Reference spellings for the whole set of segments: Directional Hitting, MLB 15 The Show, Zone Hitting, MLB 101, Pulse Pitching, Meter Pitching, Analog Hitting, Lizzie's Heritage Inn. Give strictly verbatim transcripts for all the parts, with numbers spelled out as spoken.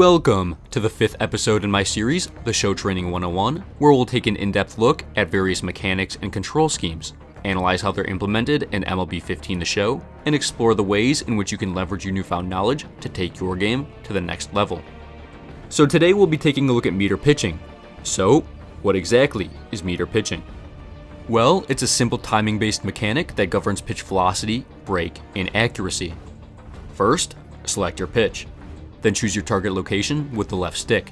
Welcome to the fifth episode in my series, The Show Training one oh one, where we'll take an in-depth look at various mechanics and control schemes, analyze how they're implemented in M L B fifteen The Show, and explore the ways in which you can leverage your newfound knowledge to take your game to the next level. So today we'll be taking a look at meter pitching. So, what exactly is meter pitching? Well, it's a simple timing-based mechanic that governs pitch velocity, break, and accuracy. First, select your pitch. Then choose your target location with the left stick.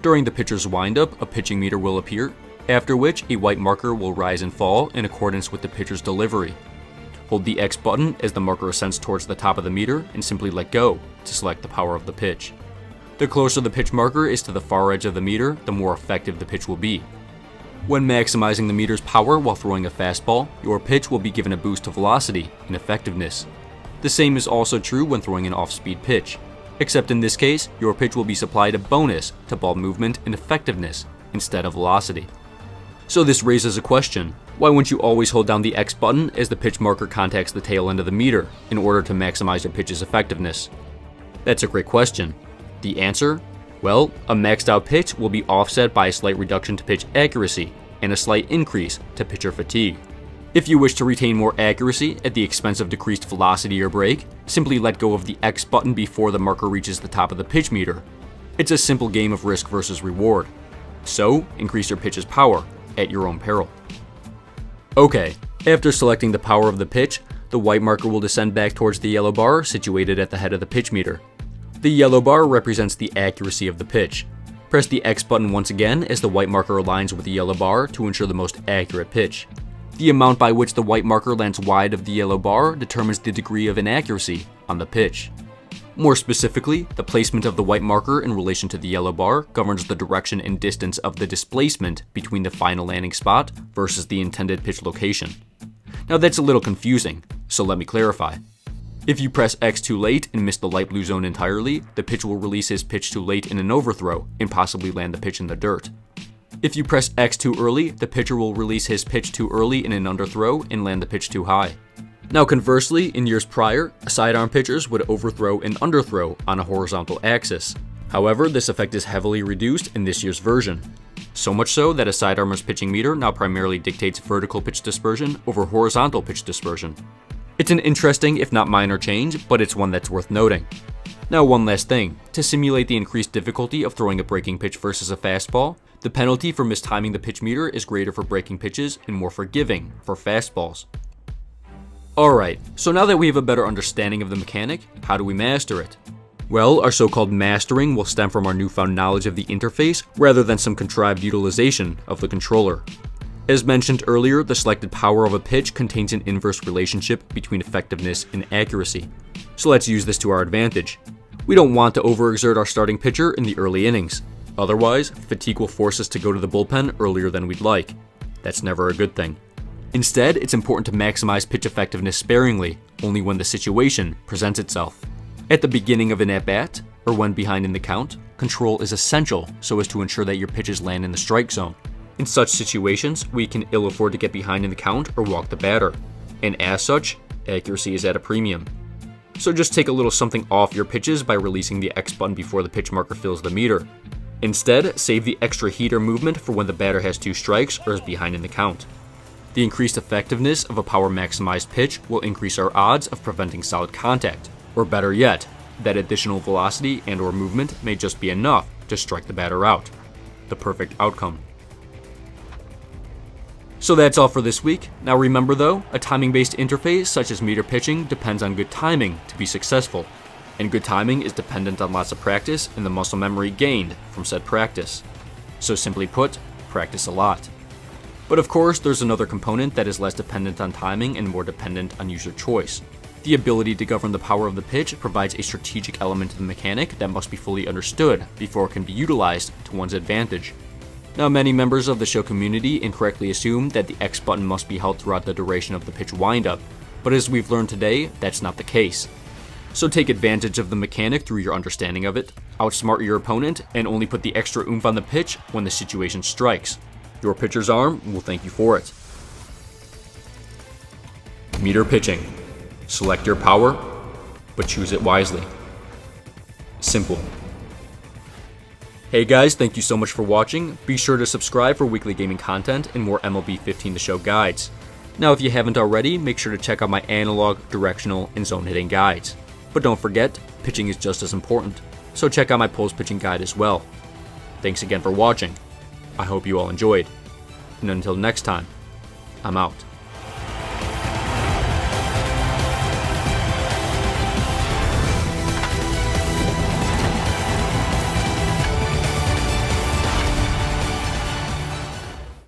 During the pitcher's windup, a pitching meter will appear, after which a white marker will rise and fall in accordance with the pitcher's delivery. Hold the X button as the marker ascends towards the top of the meter and simply let go to select the power of the pitch. The closer the pitch marker is to the far edge of the meter, the more effective the pitch will be. When maximizing the meter's power while throwing a fastball, your pitch will be given a boost to velocity and effectiveness. The same is also true when throwing an off-speed pitch. Except in this case, your pitch will be supplied a bonus to ball movement and effectiveness instead of velocity. So this raises a question. Why wouldn't you always hold down the X button as the pitch marker contacts the tail end of the meter in order to maximize your pitch's effectiveness? That's a great question. The answer? Well, a maxed out pitch will be offset by a slight reduction to pitch accuracy and a slight increase to pitcher fatigue. If you wish to retain more accuracy at the expense of decreased velocity or break, simply let go of the X button before the marker reaches the top of the pitch meter. It's a simple game of risk versus reward. So, increase your pitch's power at your own peril. Okay, after selecting the power of the pitch, the white marker will descend back towards the yellow bar situated at the head of the pitch meter. The yellow bar represents the accuracy of the pitch. Press the X button once again as the white marker aligns with the yellow bar to ensure the most accurate pitch. The amount by which the white marker lands wide of the yellow bar determines the degree of inaccuracy on the pitch. More specifically, the placement of the white marker in relation to the yellow bar governs the direction and distance of the displacement between the final landing spot versus the intended pitch location. Now that's a little confusing, so let me clarify. If you press X too late and miss the light blue zone entirely, the pitcher will release his pitch too late in an overthrow and possibly land the pitch in the dirt. If you press X too early, the pitcher will release his pitch too early in an underthrow and land the pitch too high. Now conversely, in years prior, sidearm pitchers would overthrow and underthrow on a horizontal axis. However, this effect is heavily reduced in this year's version. So much so that a sidearmer's pitching meter now primarily dictates vertical pitch dispersion over horizontal pitch dispersion. It's an interesting, if not minor change, but it's one that's worth noting. Now one last thing, to simulate the increased difficulty of throwing a breaking pitch versus a fastball, the penalty for mistiming the pitch meter is greater for breaking pitches and more forgiving for fastballs. Alright, so now that we have a better understanding of the mechanic, how do we master it? Well, our so-called mastering will stem from our newfound knowledge of the interface rather than some contrived utilization of the controller. As mentioned earlier, the selected power of a pitch contains an inverse relationship between effectiveness and accuracy. So let's use this to our advantage. We don't want to overexert our starting pitcher in the early innings. Otherwise, fatigue will force us to go to the bullpen earlier than we'd like. That's never a good thing. Instead, it's important to maximize pitch effectiveness sparingly, only when the situation presents itself. At the beginning of an at-bat, or when behind in the count, control is essential so as to ensure that your pitches land in the strike zone. In such situations, we can ill afford to get behind in the count or walk the batter. And as such, accuracy is at a premium. So just take a little something off your pitches by releasing the X button before the pitch marker fills the meter. Instead, save the extra heat or movement for when the batter has two strikes or is behind in the count. The increased effectiveness of a power-maximized pitch will increase our odds of preventing solid contact, or better yet, that additional velocity and or movement may just be enough to strike the batter out. The perfect outcome. So that's all for this week. Now remember though, a timing-based interface such as meter pitching depends on good timing to be successful. And good timing is dependent on lots of practice and the muscle memory gained from said practice. So simply put, practice a lot. But of course, there's another component that is less dependent on timing and more dependent on user choice. The ability to govern the power of the pitch provides a strategic element to the mechanic that must be fully understood before it can be utilized to one's advantage. Now, many members of the show community incorrectly assume that the X button must be held throughout the duration of the pitch windup, but as we've learned today, that's not the case. So take advantage of the mechanic through your understanding of it, outsmart your opponent, and only put the extra oomph on the pitch when the situation strikes. Your pitcher's arm will thank you for it. Meter pitching. Select your power, but choose it wisely. Simple. Hey guys, thank you so much for watching. Be sure to subscribe for weekly gaming content and more M L B fifteen The Show guides. Now if you haven't already, make sure to check out my analog, directional, and zone hitting guides. But don't forget, pitching is just as important, so check out my Pulse Pitching guide as well. Thanks again for watching. I hope you all enjoyed, and until next time, I'm out.